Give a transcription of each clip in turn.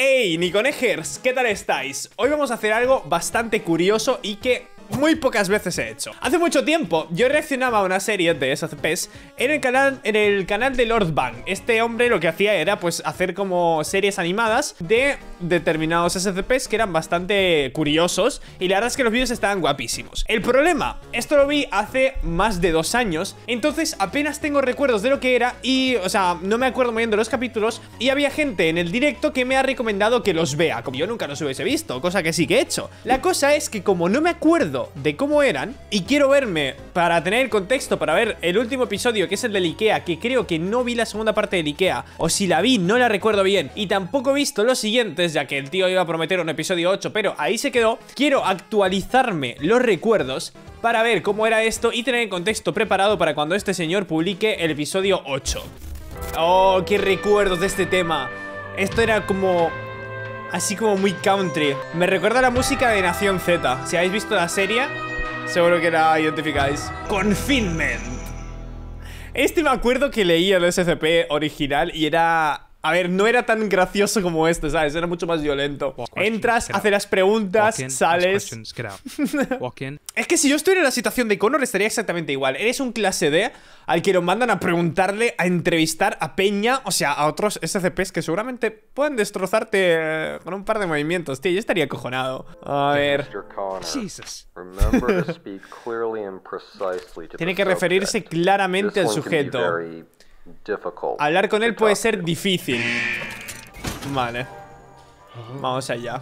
¡Hey, Niconejers! ¿Qué tal estáis? Hoy vamos a hacer algo bastante curioso y que muy pocas veces he hecho. Hace mucho tiempo yo reaccionaba a una serie de SCPs en el canal de Lord Bung. Este hombre lo que hacía era pues hacer como series animadas de determinados SCPs que eran bastante curiosos, y la verdad es que los vídeos estaban guapísimos. El problema, esto lo vi hace más de 2 años, entonces apenas tengo recuerdos de lo que era y, o sea, no me acuerdo muy bien de los capítulos, y había gente en el directo que me ha recomendado que los vea, como yo nunca los hubiese visto, cosa que sí que he hecho. La cosa es que como no me acuerdo de cómo eran, y quiero verme para tener el contexto, para ver el último episodio, que es el del Ikea, que creo que no vi la segunda parte del Ikea, o si la vi no la recuerdo bien, y tampoco he visto los siguientes, ya que el tío iba a prometer un episodio 8, pero ahí se quedó. Quiero actualizarme los recuerdos para ver cómo era esto y tener el contexto preparado para cuando este señor publique el episodio 8. Oh, qué recuerdos de este tema. Esto era como... así como muy country. Me recuerda a la música de Nación Z. Si habéis visto la serie, seguro que la identificáis. Confinement. Este me acuerdo que leía el SCP original y era... a ver, no era tan gracioso como este, ¿sabes? Era mucho más violento. Entras, haces las preguntas, sales. Es que si yo estuviera en la situación de Connor estaría exactamente igual. Eres un clase D al que lo mandan a preguntarle, a entrevistar a peña, o sea, a otros SCPs que seguramente pueden destrozarte con un par de movimientos, tío. Yo estaría acojonado. A ver. Tiene que referirse claramente al sujeto. Hablar con él puede ser difícil. Vale, vamos allá.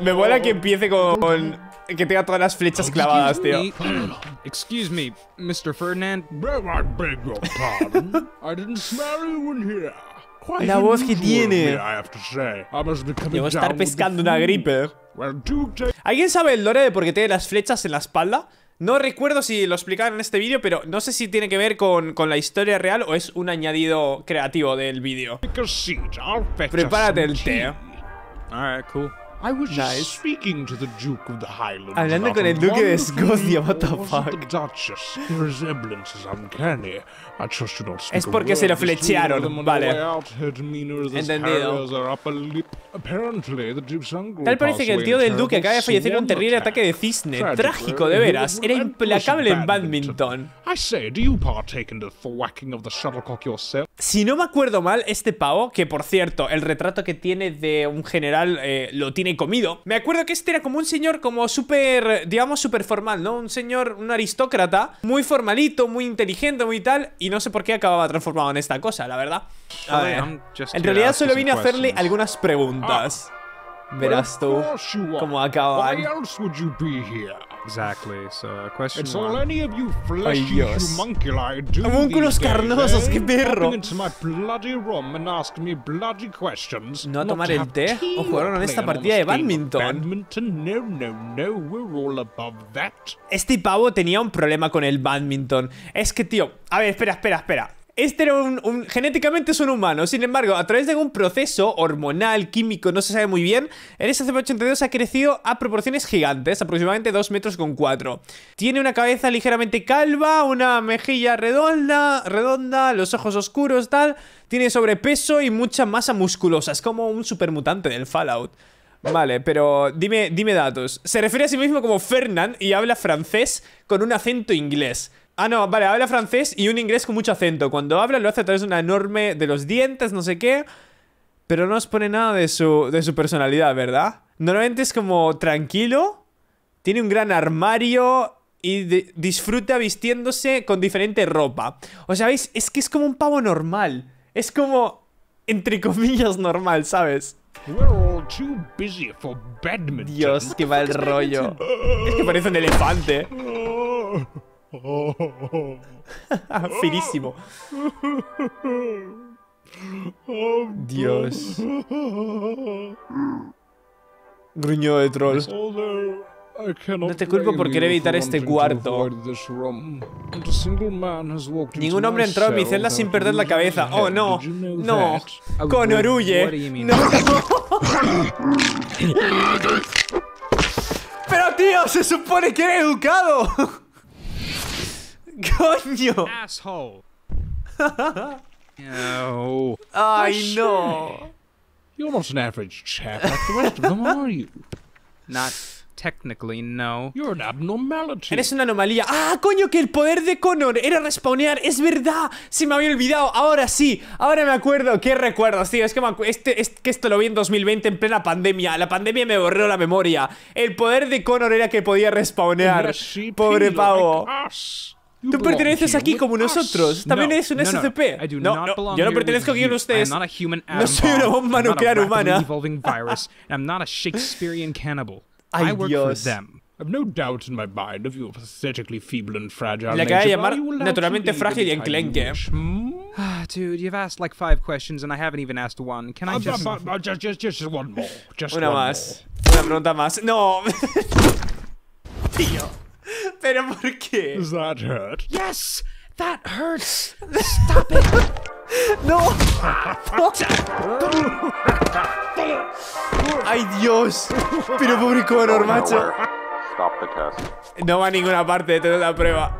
Me mola que empiece con... que tenga todas las flechas clavadas, tío. Excuse me, Mr. Fernand. La voz que tiene. Debo estar pescando una gripe. ¿Alguien sabe el lore de por qué tiene las flechas en la espalda? No recuerdo si lo explicaron en este vídeo, pero no sé si tiene que ver con la historia real o es un añadido creativo del vídeo. Prepárate el té. Nice. Hablando con el duque de Escocia, what the fuck. Es porque se lo flechearon, vale. Entendido. Tal parece que el tío del duque acaba de fallecer en un terrible ataque de cisne. Trágico, de veras. Era implacable en badminton. Si no me acuerdo mal, este pavo, que por cierto, el retrato que tiene de un general lo tiene comido. Me acuerdo que este era como un señor como súper, digamos, súper formal, ¿no? Un señor, un aristócrata, muy formalito, muy inteligente, muy tal, y no sé por qué acababa transformado en esta cosa, la verdad. A ver, en realidad solo vine a hacerle algunas preguntas. Verás tú cómo acaban. Ay, Dios. Homúnculos carnosos, qué perro. No a tomar el té o jugaron en esta partida de badminton. Este pavo tenía un problema con el badminton. Es que, tío, a ver, espera. Este era genéticamente es un humano. Sin embargo, a través de algún proceso hormonal, químico, no se sabe muy bien, el SCP-82 ha crecido a proporciones gigantes, aproximadamente 2,4 metros. Tiene una cabeza ligeramente calva, una mejilla redonda, los ojos oscuros, tal. Tiene sobrepeso y mucha masa musculosa. Es como un supermutante del Fallout. Vale, pero dime datos. Se refiere a sí mismo como Fernand y habla francés con un acento inglés. Ah, no, vale, habla francés y un inglés con mucho acento. Cuando habla lo hace a través de una enorme... de los dientes, no sé qué. Pero no nos pone nada de su personalidad, ¿verdad? Normalmente es como tranquilo. Tiene un gran armario y disfruta vistiéndose con diferente ropa. O sea, ¿veis? Es que es como un pavo normal. Es como, entre comillas, normal, ¿sabes? Dios, qué mal rollo. Es que parece un elefante. Finísimo. Dios. Gruñó de troll. No te culpo por querer evitar este cuarto. Ningún hombre ha entrado en mi celda sin perder la cabeza. Oh, no. No. Connor, huye. No. Pero, tío, se supone que eres educado. ¡Coño! Asshole. Ay, no. You're not an average chap like the rest of them, are you? Not technically, no. You're an abnormality. Eres una anomalía. ¡Ah, coño, que el poder de Connor era respawnear! ¡Es verdad! Se me había olvidado. Ahora sí. Ahora me acuerdo. ¡Qué recuerdos, tío! Es que, esto lo vi en 2020 en plena pandemia. La pandemia me borró la memoria. El poder de Connor era que podía respawnear. Pobre pavo. Tú perteneces aquí como nosotros. También eres un SCP. No, yo no pertenezco aquí con ustedes. No soy una bomba nuclear humana. Ay, Dios. Le acaba de llamar naturalmente frágil y enclenque. Una más. Una pregunta más. No. Tío. ¿Pero por qué? Does that hurt? Yes, that hurts. Stop it. No. Ay, Dios. Pero pobre Connor, macho. Stop the test. No va a ninguna parte de la prueba.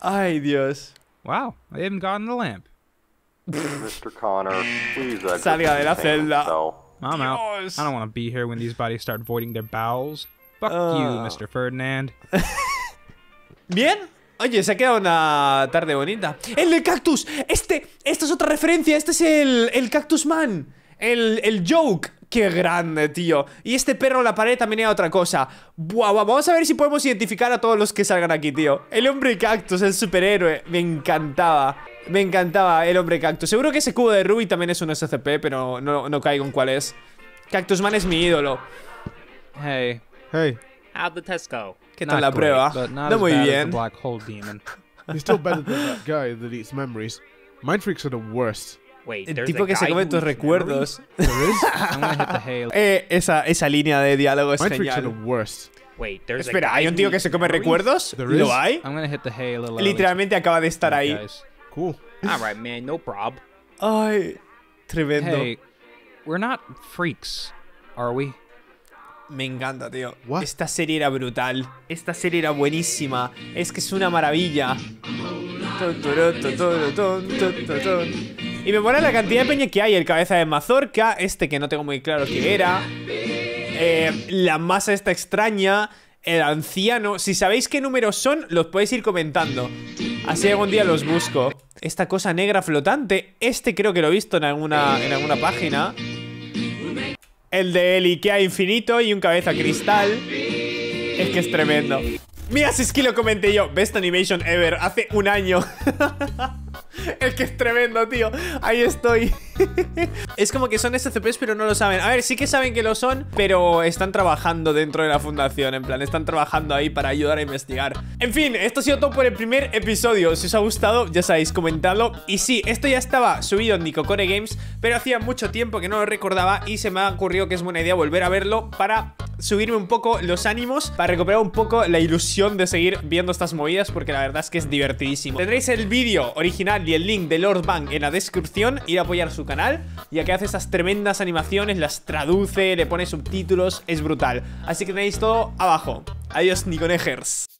Ay, Dios. Wow, I haven't gotten the lamp. Mr. Connor, please exit. Salga de la celda. I'm out. Dios. I don't want to be here when these bodies start voiding their bowels. Fuck you, Mr. Fernand. Bien. Oye, se ha quedado una tarde bonita. ¡El del cactus! Esta es otra referencia. Este es el Cactus Man. El joke. ¡Qué grande, tío! Y este perro en la pared también era otra cosa. Buah, vamos a ver si podemos identificar a todos los que salgan aquí, tío. El hombre cactus, el superhéroe. Me encantaba. Me encantaba el hombre cactus. Seguro que ese cubo de Ruby también es un SCP, pero no caigo en cuál es. Cactus Man es mi ídolo. Hey. Hey. How'd the test go? ¿Qué tal la prueba? No muy bien. Black hole demon. He's still better than that guy that eats memories. Mind freaks are the worst. Wait, el tipo que se come tus recuerdos. Esa línea de diálogo es genial. Wait, espera, ¿hay un tío que se come recuerdos? ¿Lo hay? Literalmente acaba de estar ahí. Cool. All right, man, no problem. Ay, tremendo. Hey, we're not freaks, are we? Me encanta, tío. What? Esta serie era brutal. Esta serie era buenísima. Es que es una maravilla. Y me mola la cantidad de peña que hay. El cabeza de mazorca, este que no tengo muy claro qué era. La masa esta extraña. El anciano. Si sabéis qué números son, los podéis ir comentando. Así algún día los busco. Esta cosa negra flotante. Este creo que lo he visto en alguna página. El de el Ikea infinito y un cabeza cristal. Es que es tremendo. Mira, si es que lo comenté yo. Best animation ever. Hace un año. Es que es tremendo, tío. Ahí estoy. Es como que son SCPs, pero no lo saben. A ver, sí que saben que lo son, pero están trabajando dentro de la fundación. En plan, están trabajando ahí para ayudar a investigar. En fin, esto ha sido todo por el primer episodio. Si os ha gustado, ya sabéis, comentadlo. Y sí, esto ya estaba subido en Nico Core Games, pero hacía mucho tiempo que no lo recordaba y se me ha ocurrido que es buena idea volver a verlo para subirme un poco los ánimos, para recuperar un poco la ilusión de seguir viendo estas movidas, porque la verdad es que es divertidísimo. Tendréis el vídeo original y el link de Lord Bung en la descripción. Ir a apoyar su canal, ya que hace esas tremendas animaciones, las traduce, le pone subtítulos, es brutal. Así que tenéis todo abajo. Adiós, Niconejers.